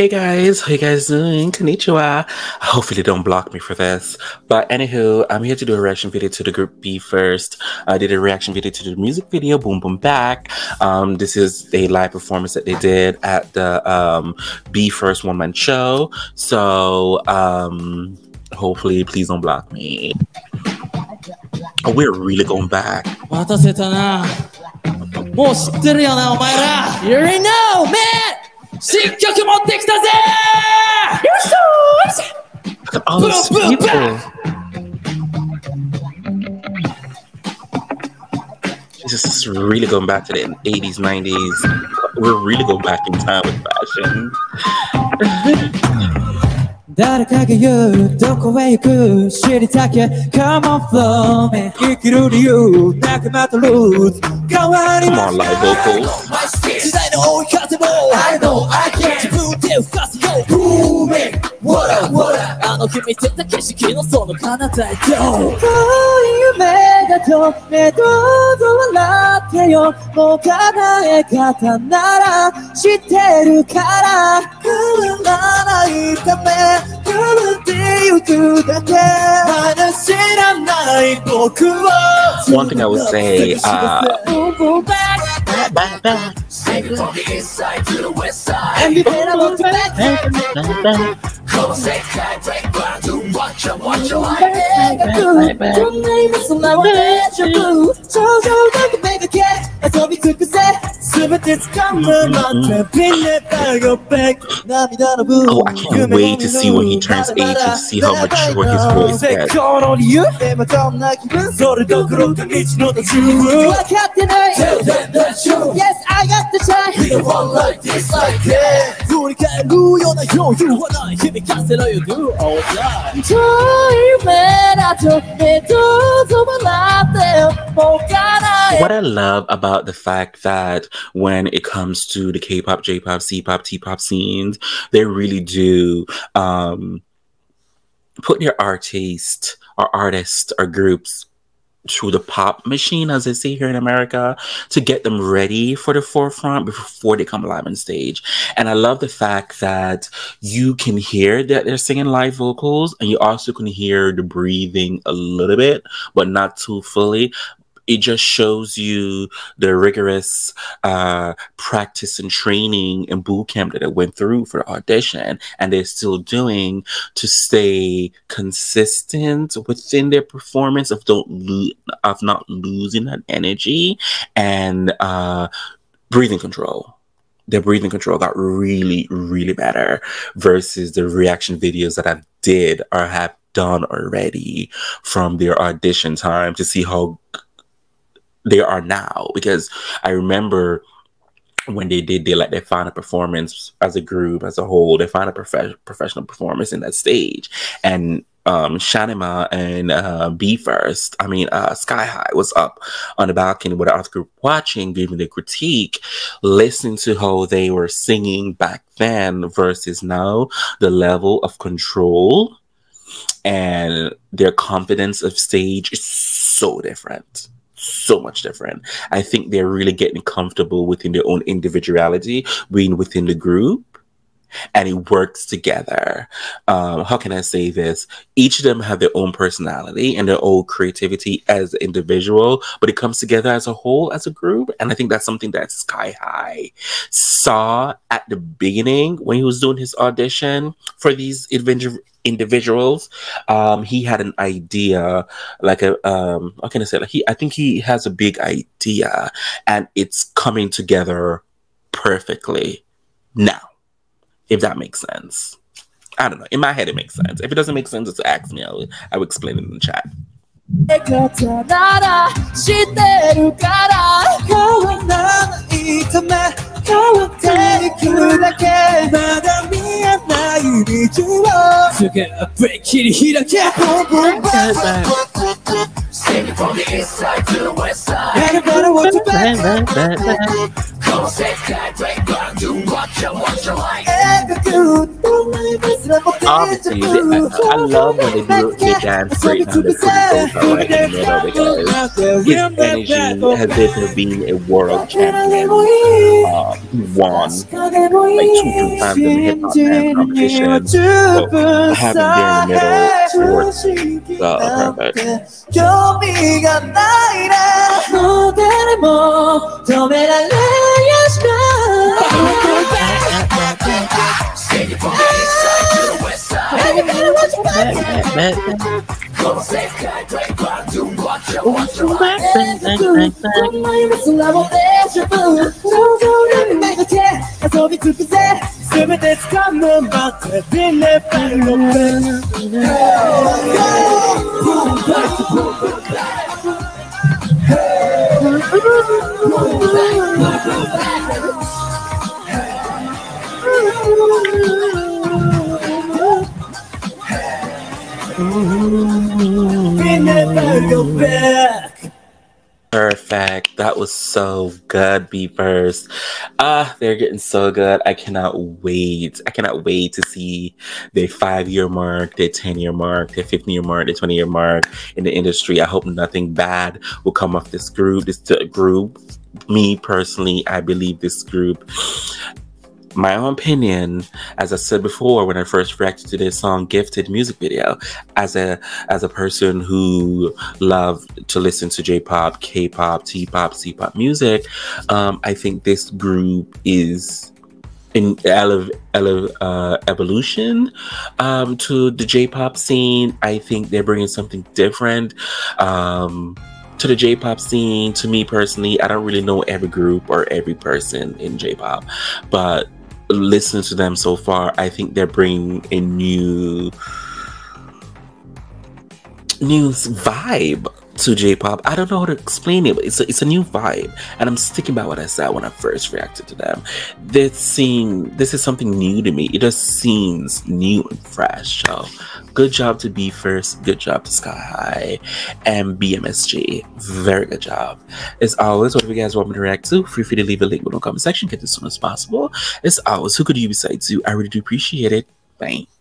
Hey guys, how you guys doing? Konnichiwa. Hopefully don't block me for this. But anywho, I'm here to do a reaction video to the group BE:FIRST. I did a reaction video to the music video, Boom Boom Back. This is a live performance that they did at the BE:FIRST one-man show. So hopefully please don't block me. Oh, we're really going back. You already know, man! Look at all these people. Jesus, this is really going back to the 80s, 90s. We're really going back in time with fashion. Come on, flow, man. Come on, live vocals. I know I can't do this because you're booming. What up? I know you made the cash, you know, so the planet I don't. Oh, you made a joke, and all the love to you. No, Kanae Katanara, Shiteru Kara, Kalanana, it's a man. One thing I would say, back. Take it from the east side to the west side. And you better look back. Come SKY-HI, break ground, do watch your life. Your name is now that you're blue. So don't you make a cat. I told you to be sad. It's coming on the pillar by your back. Oh, I can't wait to see when he turns 8 and see how mature his voice gets. Yes, I got the time. You want like this, like that. You want to because you do all that. What I love about the fact that when it comes to the K-pop, J-pop, C-pop, T-pop scenes, they really do put their artists or groups through the pop machine, as they say here in America, to get them ready for the forefront before they come live on stage. And I love the fact that you can hear that they're singing live vocals, and you also can hear the breathing a little bit, but not too fully. It just shows you the rigorous practice and training and boot camp that I went through for the audition, and they're still doing to stay consistent within their performance of not losing that energy and breathing control. Their breathing control got really, really better versus the reaction videos that I did or have done already from their audition time to see how they are now. Because I remember when they did their final performance as a group, as a whole, their final professional performance in that stage, and Shanima and BE:FIRST, SKY-HI was up on the balcony with our group watching, giving the critique, listening to how they were singing back then versus now, the level of control and their confidence of stage is so different. So much different. I think they're really getting comfortable within their own individuality, being within the group, and it works together. How can I say this? Each of them have their own personality and their own creativity as an individual, but it comes together as a whole, as a group. And I think that's something that SKY-HI saw at the beginning when he was doing his audition for these individuals. He had an idea, like a how can I say, like I think he has a big idea, and it's coming together perfectly now, if that makes sense. I don't know, in my head it makes sense. If it doesn't make sense, just ask me. I will explain it in the chat. To get a break, hit a cat. Take it from the east side to the west side. Everybody wants to back. Come SKY-HI, break ground, do what you like. Every dude, don't make us Obviously, I love when they do the dance straight on the pole right in the middle, because his energy has been to be a world champion. He won like two times in the hip hop dance competition. So having him in the middle towards perfect. Send it from the east side to the west side. Everybody watch back. Go safe, guy, drink, clock, doom, watch your back. Come on, you must love all that you do. Don't make a tear. I told you to be sad. Seven days come about to be left by your bed. Go, perfect. That was so good, BE:FIRST. They're getting so good. I cannot wait. I cannot wait to see their 5-year mark, their 10-year mark, their 15-year mark, their 20-year mark in the industry. I hope nothing bad will come off this group. Me personally, I believe this group, my own opinion, as I said before when I first reacted to this song Gifted music video, as a person who loved to listen to J-pop, K-pop, T-pop, C-pop music, I think this group is in evolution to the J-pop scene. I think they're bringing something different to the J-pop scene. To me personally, I don't really know every group or every person in J-pop, but listening to them so far, I think they're bringing a new vibe to J-pop. I don't know how to explain it, but it's a new vibe, and I'm sticking by what I said when I first reacted to them. This is something new to me. It just seems new and fresh. So good job to BE:FIRST, good job to SKY-HI and BMSG. Very good job. As always, whatever you guys want me to react to, feel free to leave a link below in the comment section. Get this as soon as possible. As always, who could you be besides you? I really do appreciate it. Bye.